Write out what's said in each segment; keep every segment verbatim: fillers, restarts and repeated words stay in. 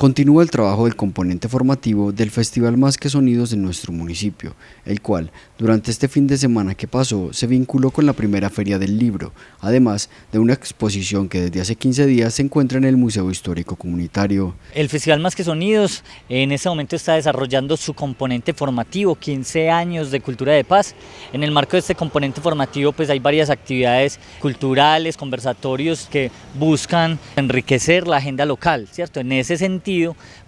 Continúa el trabajo del componente formativo del Festival Más Que Sonidos en nuestro municipio, el cual, durante este fin de semana que pasó, se vinculó con la primera Feria del Libro, además de una exposición que desde hace quince días se encuentra en el Museo Histórico Comunitario. El Festival Más Que Sonidos en este momento está desarrollando su componente formativo, quince años de cultura de paz. En el marco de este componente formativo pues hay varias actividades culturales, conversatorios que buscan enriquecer la agenda local, ¿cierto? En ese sentido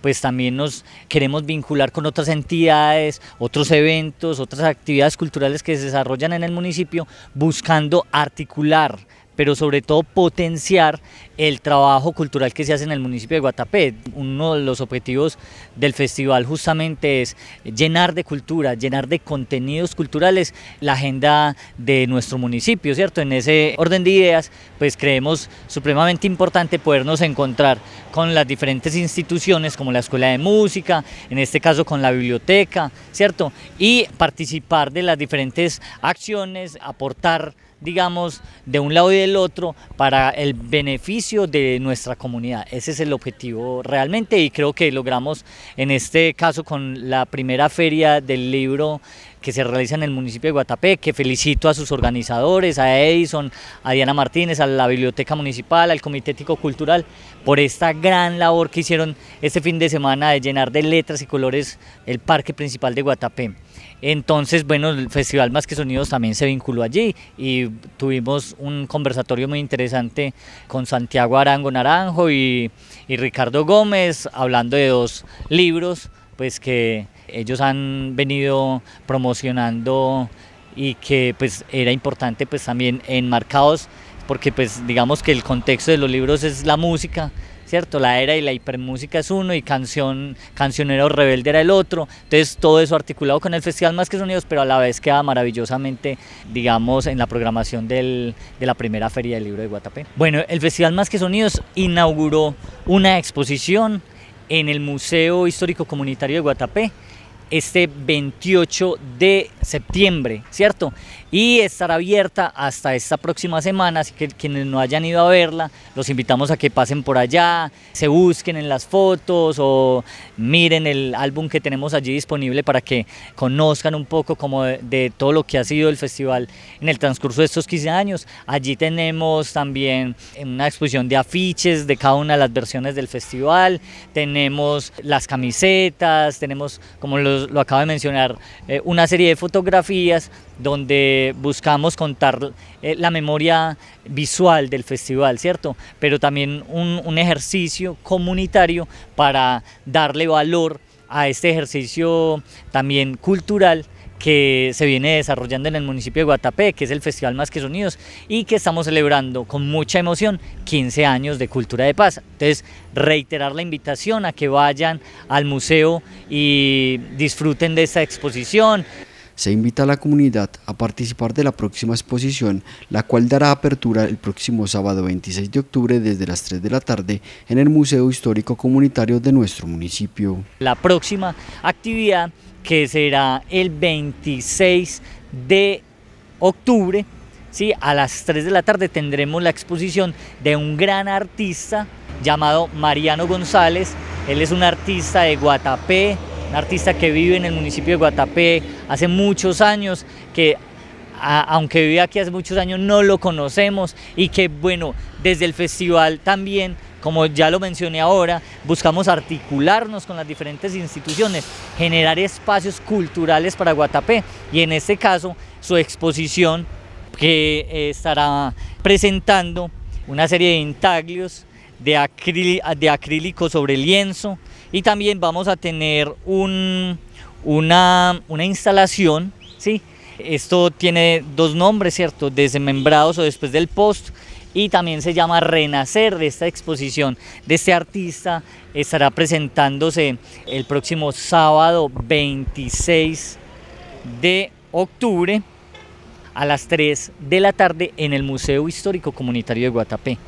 pues también nos queremos vincular con otras entidades, otros eventos, otras actividades culturales que se desarrollan en el municipio, buscando articular, pero sobre todo potenciar el trabajo cultural que se hace en el municipio de Guatapé. Uno de los objetivos del festival justamente es llenar de cultura, llenar de contenidos culturales la agenda de nuestro municipio, ¿cierto? En ese orden de ideas, pues creemos supremamente importante podernos encontrar con las diferentes instituciones como la Escuela de Música, en este caso con la biblioteca, ¿cierto? Y participar de las diferentes acciones, aportar, digamos, de un lado y del otro para el beneficio de nuestra comunidad. Ese es el objetivo realmente y creo que logramos en este caso con la primera Feria del Libro que se realiza en el municipio de Guatapé, que felicito a sus organizadores, a Edison, a Diana Martínez, a la Biblioteca Municipal, al Comité Ético Cultural, por esta gran labor que hicieron este fin de semana de llenar de letras y colores el parque principal de Guatapé. Entonces, bueno, el Festival Más Que Sonidos también se vinculó allí y tuvimos un conversatorio muy interesante con Santiago Arango Naranjo y, y Ricardo Gómez, hablando de dos libros pues que ellos han venido promocionando y que pues era importante pues también enmarcados, porque pues digamos que el contexto de los libros es la música, ¿cierto? La era y la hipermúsica es uno y canción, Cancionero Rebelde era el otro, entonces todo eso articulado con el Festival Más Que Sonidos, pero a la vez queda maravillosamente, digamos, en la programación del, de la primera Feria del Libro de Guatapé. Bueno, el Festival Más Que Sonidos inauguró una exposición en el Museo Histórico Comunitario de Guatapé este veintiocho de septiembre, ¿cierto? Y estará abierta hasta esta próxima semana, así que quienes no hayan ido a verla, los invitamos a que pasen por allá, se busquen en las fotos o miren el álbum que tenemos allí disponible para que conozcan un poco como de, de todo lo que ha sido el festival en el transcurso de estos quince años. Allí tenemos también una exposición de afiches de cada una de las versiones del festival, tenemos las camisetas, tenemos como los lo acabo de mencionar, eh, una serie de fotografías donde buscamos contar eh, la memoria visual del festival, ¿cierto? Pero también un, un ejercicio comunitario para darle valor a este ejercicio también cultural que se viene desarrollando en el municipio de Guatapé, que es el Festival Más Que Sonidos, y que estamos celebrando con mucha emoción quince años de cultura de paz. Entonces, reiterar la invitación a que vayan al museo y disfruten de esta exposición. Se invita a la comunidad a participar de la próxima exposición, la cual dará apertura el próximo sábado veintiséis de octubre desde las tres de la tarde en el Museo Histórico Comunitario de nuestro municipio. La próxima actividad, que será el veintiséis de octubre, ¿sí? A las tres de la tarde tendremos la exposición de un gran artista llamado Mariano González. Él es un artista de Guatapé, un artista que vive en el municipio de Guatapé hace muchos años, que a, aunque vive aquí hace muchos años no lo conocemos y que bueno, desde el festival también, como ya lo mencioné ahora, buscamos articularnos con las diferentes instituciones, generar espacios culturales para Guatapé y en este caso su exposición que estará presentando una serie de intaglios de, acrí, de acrílico sobre lienzo y también vamos a tener un, una, una instalación, ¿sí? Esto tiene dos nombres, ¿cierto? Desmembrados o después del post. Y también se llama Renacer, de esta exposición de este artista. Estará presentándose el próximo sábado veintiséis de octubre a las tres de la tarde en el Museo Histórico Comunitario de Guatapé.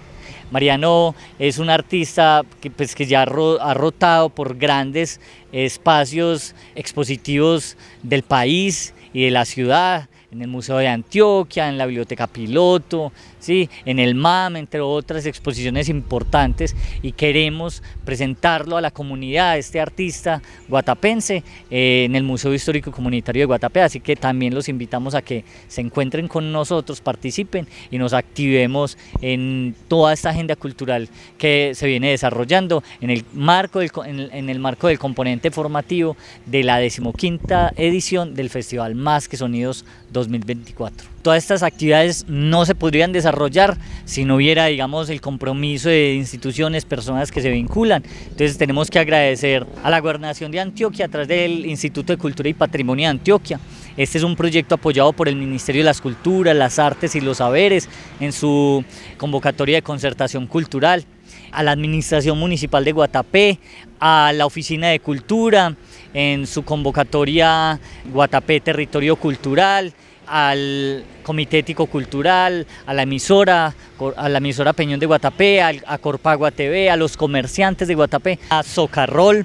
Mariano es un artista que, pues, que ya ha rotado por grandes espacios expositivos del país y de la ciudad. en el Museo de Antioquia, en la Biblioteca Piloto, ¿sí?, en el MAM, entre otras exposiciones importantes, y queremos presentarlo a la comunidad, este artista guatapense, eh, en el Museo Histórico Comunitario de Guatapé, así que también los invitamos a que se encuentren con nosotros, participen y nos activemos en toda esta agenda cultural que se viene desarrollando en el marco del, en el marco del componente formativo de la decimoquinta edición del Festival Más Que Sonidos dos mil veinticuatro. Todas estas actividades no se podrían desarrollar si no hubiera, digamos, el compromiso de instituciones, personas que se vinculan. Entonces tenemos que agradecer a la Gobernación de Antioquia a través del Instituto de Cultura y Patrimonio de Antioquia. Este es un proyecto apoyado por el Ministerio de las Culturas, las Artes y los Saberes en su convocatoria de concertación cultural, a la Administración Municipal de Guatapé, a la Oficina de Cultura en su convocatoria Guatapé Territorio Cultural, al Comité Ético Cultural, a la emisora, a la emisora Peñón de Guatapé, a Corpagua T V, a los comerciantes de Guatapé, a Socarrol,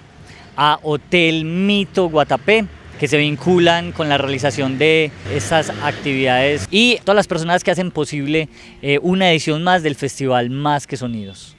a Hotel Mito Guatapé, que se vinculan con la realización de estas actividades, y todas las personas que hacen posible eh, una edición más del Festival Más Que Sonidos.